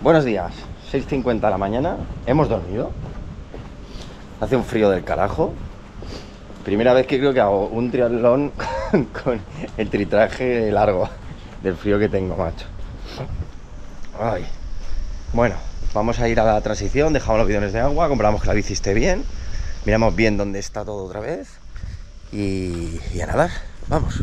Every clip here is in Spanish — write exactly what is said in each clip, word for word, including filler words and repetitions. Buenos días, seis cincuenta de la mañana, hemos dormido, hace un frío del carajo, primera vez que creo que hago un triatlón con, con el tritraje largo del frío que tengo, macho. Ay. Bueno, vamos a ir a la transición, dejamos los bidones de agua, comprobamos que la bici esté bien, miramos bien dónde está todo otra vez y, y a nadar, vamos.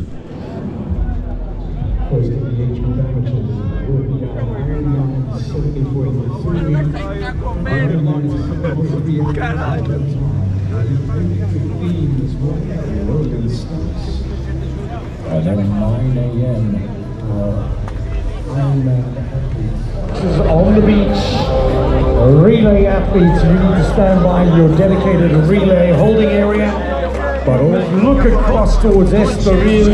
On the beach, relay athletes, you need to stand by your dedicated relay holding area, but look across towards Estoril,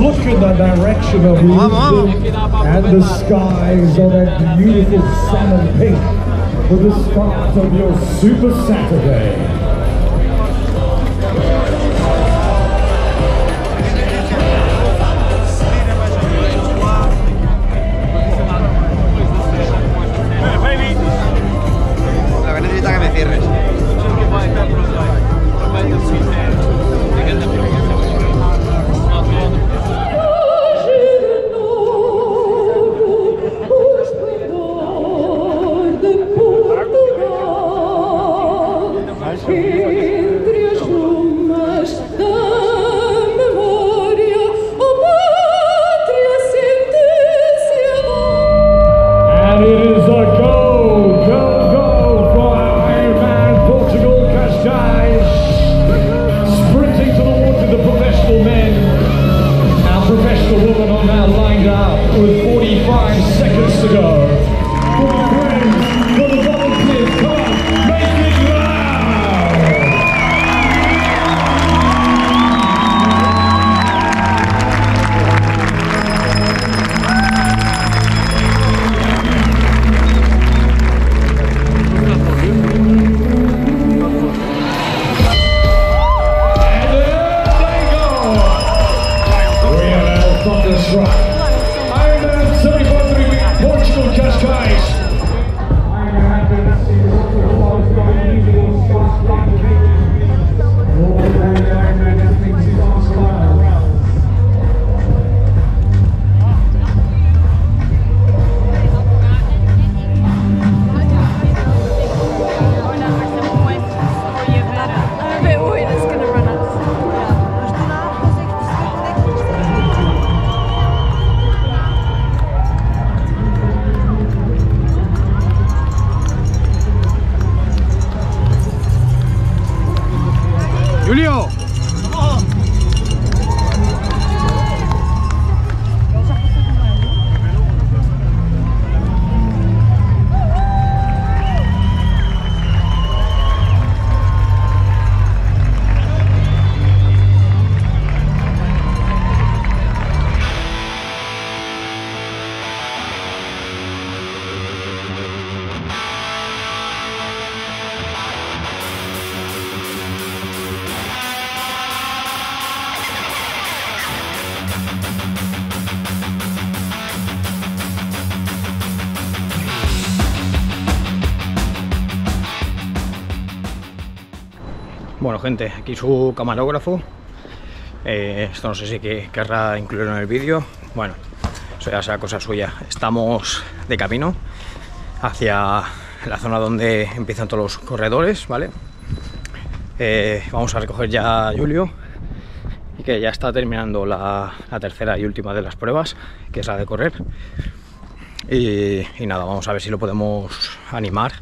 look in the direction of London and the skies are that beautiful salmon pink for the start of your Super Saturday. Julio, bueno gente, aquí su camarógrafo, eh, esto no sé si que querrá incluirlo en el vídeo, bueno, eso ya será cosa suya. Estamos de camino hacia la zona donde empiezan todos los corredores, ¿vale? Eh, vamos a recoger ya a Julio, que ya está terminando la, la tercera y última de las pruebas, que es la de correr, y, y nada, vamos a ver si lo podemos animar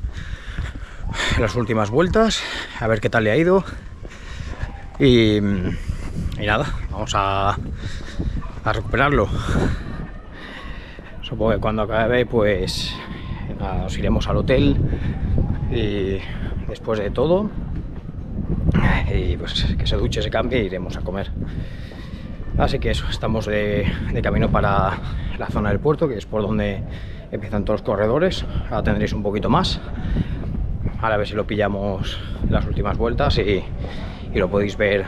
las últimas vueltas, a ver qué tal le ha ido y, y nada, vamos a, a recuperarlo. Supongo que cuando acabe pues nada, nos iremos al hotel y después de todo y pues que se duche, se cambie e iremos a comer. Así que eso, estamos de, de camino para la zona del puerto, que es por donde empiezan todos los corredores. Ahora tendréis un poquito más, ahora a ver si lo pillamos en las últimas vueltas y, y lo podéis ver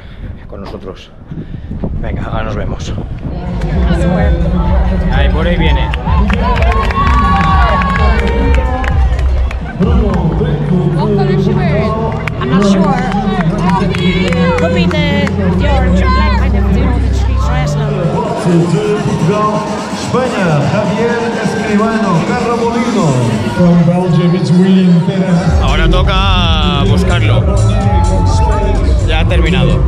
con nosotros. Venga, ahora nos vemos. Ahí por ahí viene. Carabolino. Ahora toca buscarlo. Ya ha terminado.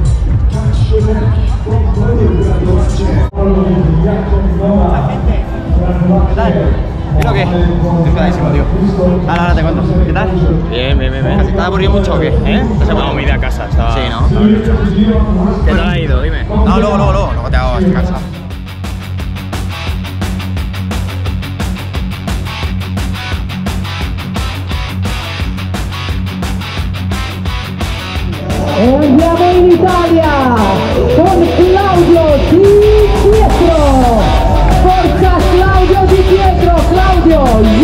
¿Qué tal? ¿Qué tal? ¿Qué? Estoy quedadísimo, tío. Ahora, ahora te cuento. ¿Qué tal? Bien, bien, bien, bien. ¿Te has aburrido mucho o qué? ¿Eh? No, me he ido a casa. Estaba... Sí, ¿no? ¿Qué tal ha ido? Dime. No, luego, luego, luego. Luego te hago hasta casa. Andiamo in Italia con Claudio Di Pietro. Forza Claudio Di Pietro, Claudio.